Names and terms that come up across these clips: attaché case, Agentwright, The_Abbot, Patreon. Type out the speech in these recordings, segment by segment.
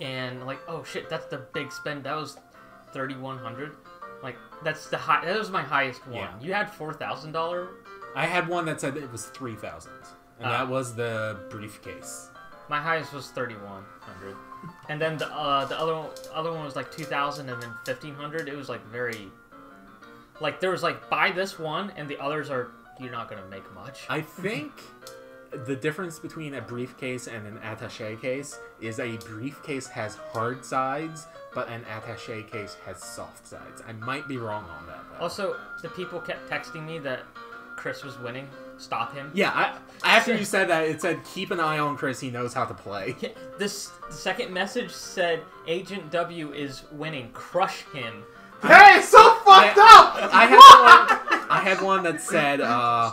and like, oh shit, that's the big spend. That was 3,100. Like, that's the high. That was my highest one. Yeah. You had $4,000. I had one that said it was 3,000, and that was the briefcase. My highest was 3,100, and then the other one was like 2,000, and then 1,500. It was like very, like there was like buy this one, and the others are you're not gonna make much. I think the difference between a briefcase and an attaché case is a briefcase has hard sides, but an attaché case has soft sides. I might be wrong on that, though. Also, the people kept texting me that Chris was winning. Stop him. Yeah, after you said that, it said, keep an eye on Chris. He knows how to play. Yeah, this second message said, Agent W is winning. Crush him. Hey, it's so fucked up! I had one that said, I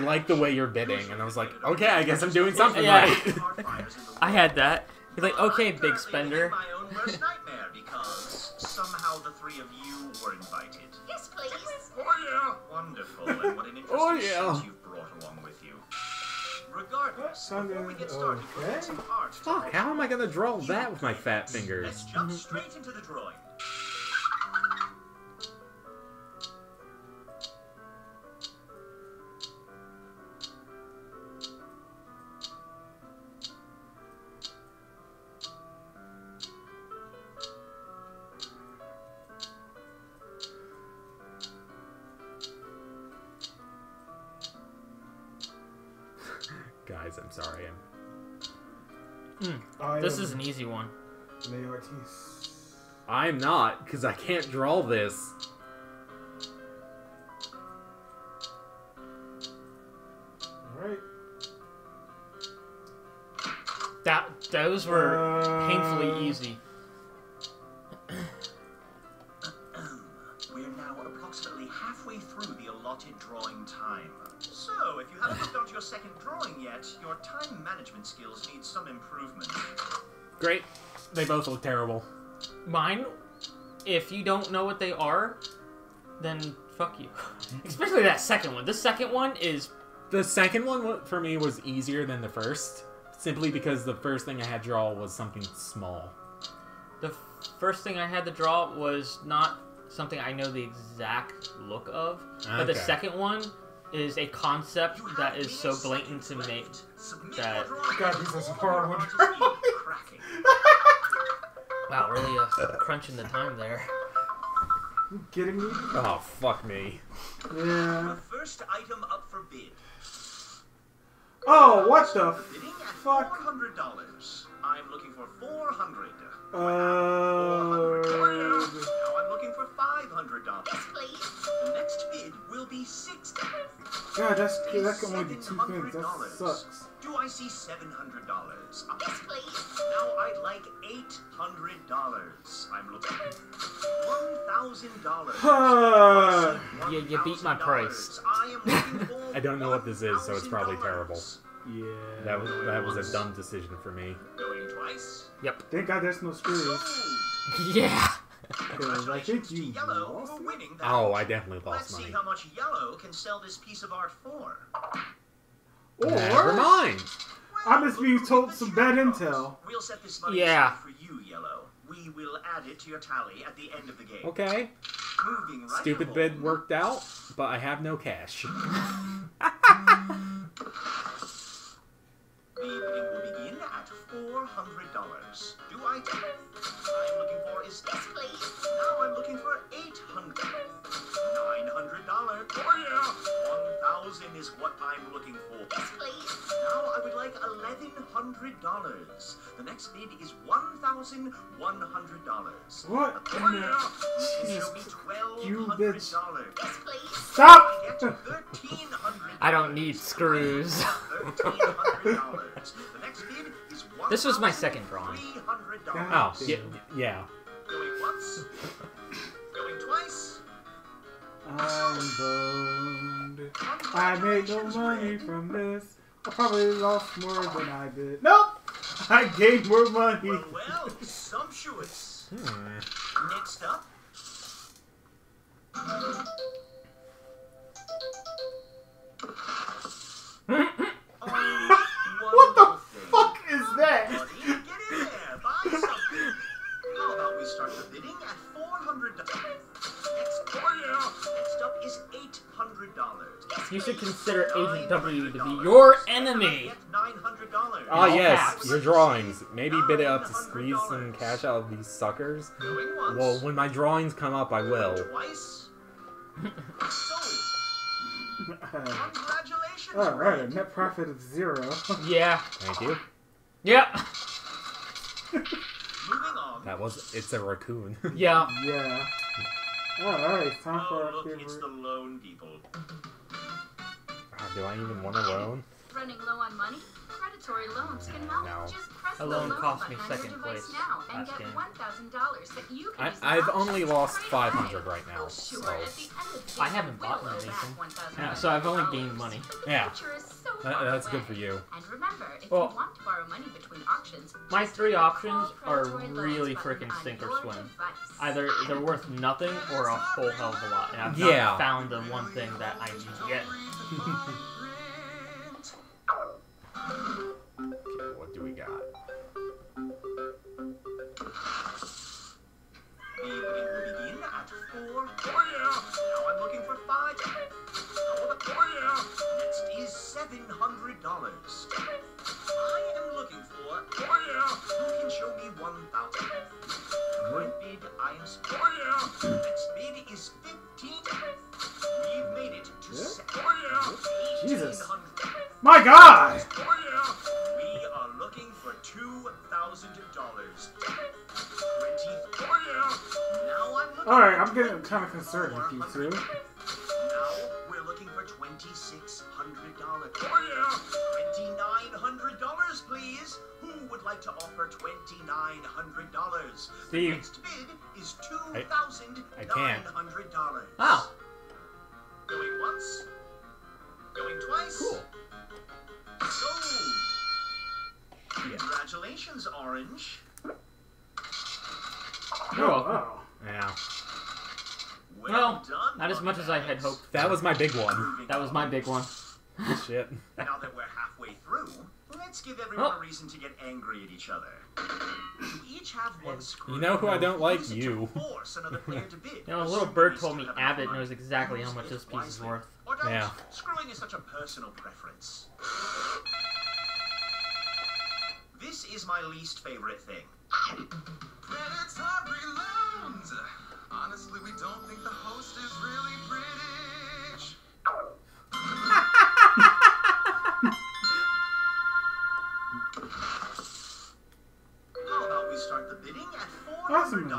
like the way you're bidding. And I was like, okay, I guess I'm doing something right. I had that. He's like, okay, big spender. My own worst nightmare because somehow the three of you were invited. Yes, please. Oh, yeah. Wonderful. And what an interesting shit you've brought along with you. Regardless, before we get started, we'll get some art. Fuck, how am I going to draw that with my fat fingers? Let's jump straight into the drawing. Guys, I'm sorry. This is an easy one. I'm not, because I can't draw this. Alright. Those were painfully easy. We're now approximately halfway through the allotted drawing time. So, if you haven't looked onto your second drawing yet, your time management skills need some improvement. Great. They both look terrible. Mine, if you don't know what they are, then fuck you. Especially that second one. The second one is... The second one for me was easier than the first, simply because the first thing I had to draw was something small. The first thing I had to draw was not something I know the exact look of, but the second one... is a concept that is so blatant to me that... God, this is a hard one. Wow, really crunching the time there. Are you kidding me? Oh, fuck me. Yeah. The first item up for bid. Oh, what the fuck? $400. I'm looking for 400. Now I'm looking for $500. Yes, please. The next bid will be $600. God, that can only be two things. That sucks. Do I see $700? Yes, please. Now I'd like $800. I'm looking for $1,000. Yeah, you beat my price. I don't know what this is, so it's probably terrible. Yeah. That was a dumb decision for me. Going twice. Yep. Thank God there's no screws. Yeah. I think you lost. Oh, I definitely lost money. Let's see how much yellow can sell this piece of art for. Or never mind. Well, I'm just being told some bad intel. We'll set this money aside for you, yellow. We will add it to your tally at the end of the game. Okay. Moving right Stupid bid worked out, but I have no cash. The bidding will begin at $400. Do I get it? I'm looking for is yes, please. Now I'm looking for $800. $900. Oh yeah. 1,000 is what I'm looking for. Yes, please. Now I would like $1,100. The next bid is $1,100. What? Oh yeah. Show me $1,200. Yes, please. Stop. I get $1,300. I don't need screws. $1,300. The next bid is $1,300. This was my second drawing. Oh, yeah. Going once. Going twice. I'm boned. I made no money from this. I probably lost more than I did. Nope! I gained more money. Well, sumptuous. Next up. What the fuck is that? Buddy, get in there, bye. You should consider Agent W to be your enemy. Ah, yes, your drawings. Maybe bid it up to squeeze some cash out of these suckers. Well, when my drawings come up, I will. Congratulations. All right, a net profit of 0. Yeah. Thank you. Yep. Moving on. That was. It's a raccoon. Yeah. Yeah. Oh, alright, time for our favorite. It's the lone people. Do I even want a loan? Running low on money? Predatory loans can help. No. Just press a loan cost me second place now and get $1,000 that you can use. I've only lost 500 right now. So. I haven't bought anything. Yeah, so I've only gained money. Yeah. That's good for you. And remember, if you want to borrow money between auctions, my 3 options are really freaking sink or swim. Either they're worth nothing or a whole hell of a lot. And I've not found the one thing that I need to get. Okay, what do we got? $700. I am looking for who can show me 1,000. Current bid, I am next bid is 15. We've made it to 7. Jesus. My God! We are looking for $2,000. Now I'm looking. All right, I'm getting kind of concerned with you two. $2,600. $2,900, please. Who would like to offer $2,900? The next bid is $2,900. Oh. Going once. Going twice. Cool. Sold. Congratulations, Orange. You're welcome. Oh. Yeah. Well, not as much as I had hoped. That was my big one. That was my big one. Shit. Now that we're halfway through, let's give everyone a reason to get angry at each other. We each have one screw. You know who I don't like? You. You know, a little bird told me Abbott knows exactly how much this piece is worth. Yeah. Screwing is such a personal preference. This is my least favorite thing. Predatory loans. Honestly, we don't think the host is really British. How about we start the bidding at $400? Oh.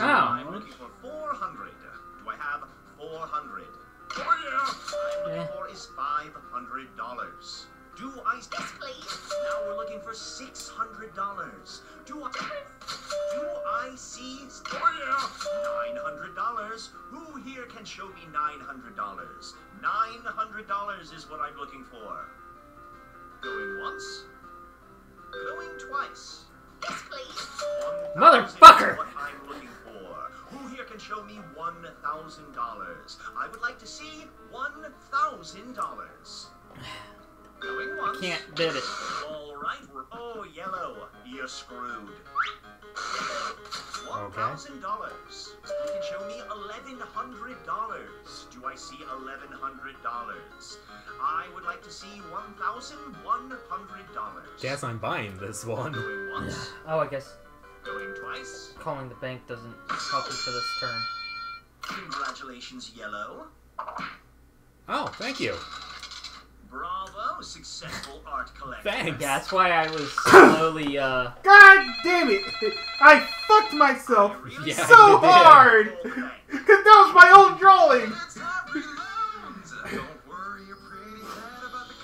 I'm looking for 400. Do I have 400? I'm looking for is $500. Do I? Yes, please. Now we're looking for $600. Do I see $900? Who here can show me $900? $900 is what I'm looking for. Going once. Going twice. Yes, please. Motherfucker! What I'm looking for. Who here can show me $1,000? I would like to see $1,000. Going once. I can't bid it. All right. Oh, yellow. You're screwed. $1,000. You can show me $1,100. Do I see $1,100? I would like to see $1,100. Guess I'm buying this one. Going once. Oh, I guess. Going twice. Calling the bank doesn't help me for this turn. Congratulations, yellow. Oh, thank you. Bravo, successful art collector. Thanks. That's why I was slowly, God damn it! I fucked myself so hard! Because that was my own drawing! Don't worry your pretty head about the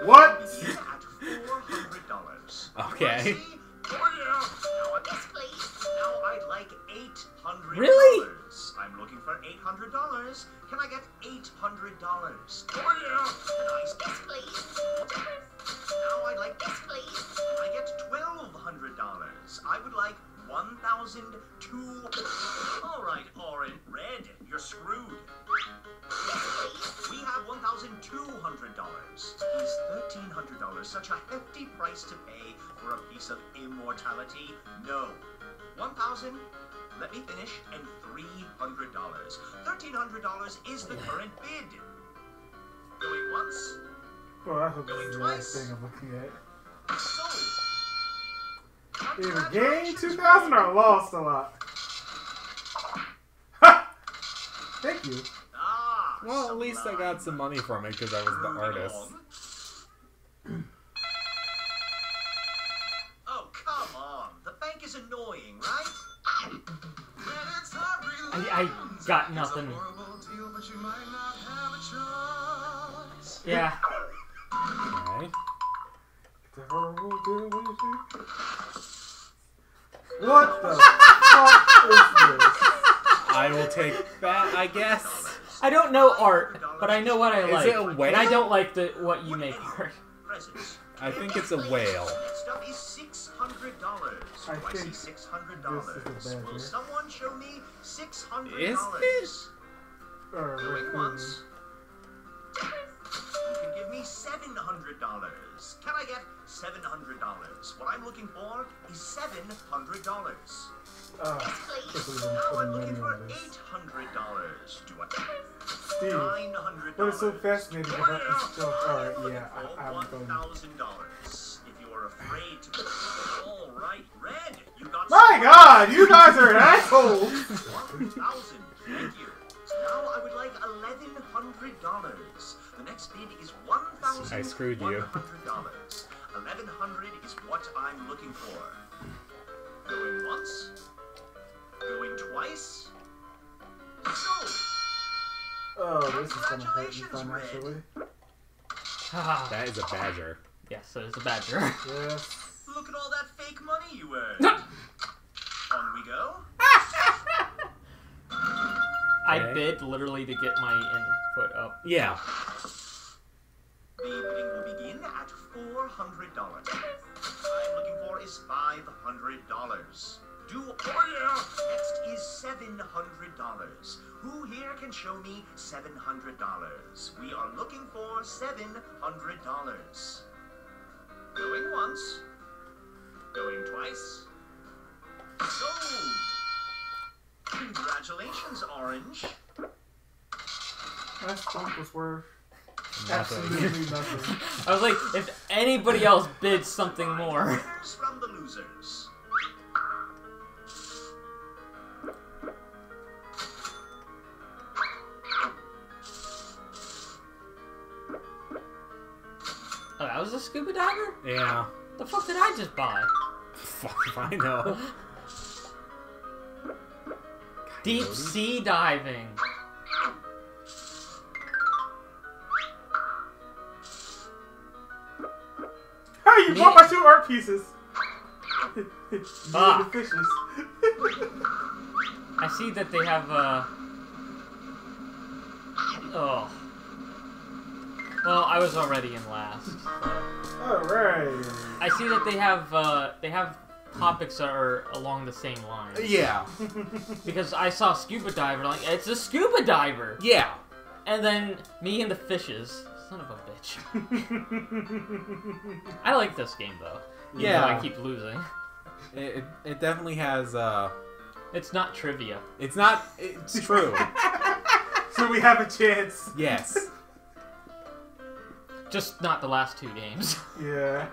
consequences. What? Okay. Really? I'm looking for $800. Can I get $800? Yes, please. Now I'd like yes, please. I get $1,200. I would like 1,002. All right, Orange, Red, you're screwed. Yes, please. We have $1,200. Is that $1,500, such a hefty price to pay for a piece of immortality? No. $1,000, let me finish, and $300. $1,300 is the current bid. Going once? Well, that's a going twice thing I'm looking at. Sold. Either gained 2,000 or lost a lot. Ha! Thank you. Well, at least I got some money from it because I was the artist. Oh, come on. The bank is annoying, right? Man, it's not really I got nothing. Deal, but you might not have a yeah. Alright. What the fuck is this? I will take that, I guess. I don't know art, but I know what I like. Is it a whale? And I don't like the what you make art. I think it's a whale. Stuff is $600. I see $600. Will someone show me $600? Going once. You can give me $700. Can I get $700? What I'm looking for is $700. Now I'm looking for $800. Do I? Steve, what is so fascinating about this joke? Alright, yeah, I'm going. $1,000. If you're afraid to alright, Red, you got. My God, you guys are assholes. 1,000. Thank you. Now I would like $1,100. The next bid is $1,000. I screwed you. $1,100 is what I'm looking for. Going once. Going twice. Sold. Oh, this is gonna hurt me financially. That is a badger. Yes, that is a badger. Yes. Look at all that fake money you earned. On we go. I bid literally to get my input up. Yeah. The bidding will begin at $400. What I'm looking for is $500. Do next is $700. Who here can show me $700? We are looking for $700. Going once. Going twice. Sold. Congratulations, Orange. That's pointless worth. Absolutely nothing. I was like, if anybody else bids something more. From the losers. Oh, that was a scuba diver? Yeah. The fuck did I just buy? Fuck if I know. Deep sea diving. You bought my two art pieces. The fishes. I see that they have oh. Well, I was already in last. So. Alright. I see that they have topics that are along the same lines. Yeah. Because I saw scuba diver, like it's a scuba diver. Yeah. And then me and the fishes. Son of a bitch. I like this game though. Yeah, I keep losing. It definitely has. It's not trivia. It's not. It's true. So we have a chance. Yes. Just not the last two games. Yeah.